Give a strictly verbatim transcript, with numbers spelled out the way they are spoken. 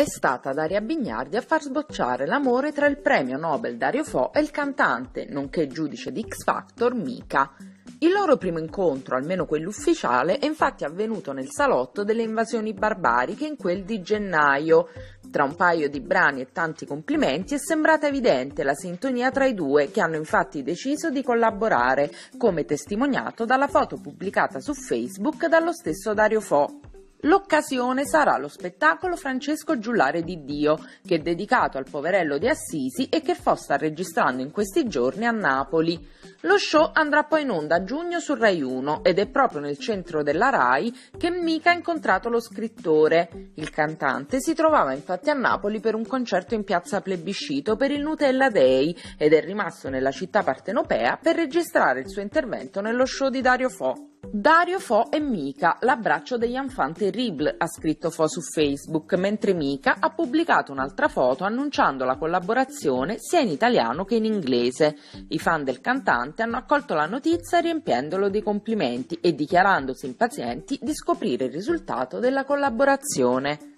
È stata Daria Bignardi a far sbocciare l'amore tra il premio Nobel Dario Fo e il cantante, nonché giudice di X Factor, Mika. Il loro primo incontro, almeno quello ufficiale, è infatti avvenuto nel salotto delle Invasioni Barbariche in quel di gennaio. Tra un paio di brani e tanti complimenti è sembrata evidente la sintonia tra i due, che hanno infatti deciso di collaborare, come testimoniato dalla foto pubblicata su Facebook dallo stesso Dario Fo. L'occasione sarà lo spettacolo Francesco Giullare di Dio, che è dedicato al poverello di Assisi e che Fo sta registrando in questi giorni a Napoli. Lo show andrà poi in onda a giugno su Rai uno ed è proprio nel centro della Rai che Mika ha incontrato lo scrittore. Il cantante si trovava infatti a Napoli per un concerto in piazza Plebiscito per il Nutella Day ed è rimasto nella città partenopea per registrare il suo intervento nello show di Dario Fo. Dario Fo e Mika, l'abbraccio degli enfants terribles, ha scritto Fo su Facebook, mentre Mika ha pubblicato un'altra foto annunciando la collaborazione sia in italiano che in inglese. I fan del cantante hanno accolto la notizia riempiendolo di complimenti e dichiarandosi impazienti di scoprire il risultato della collaborazione.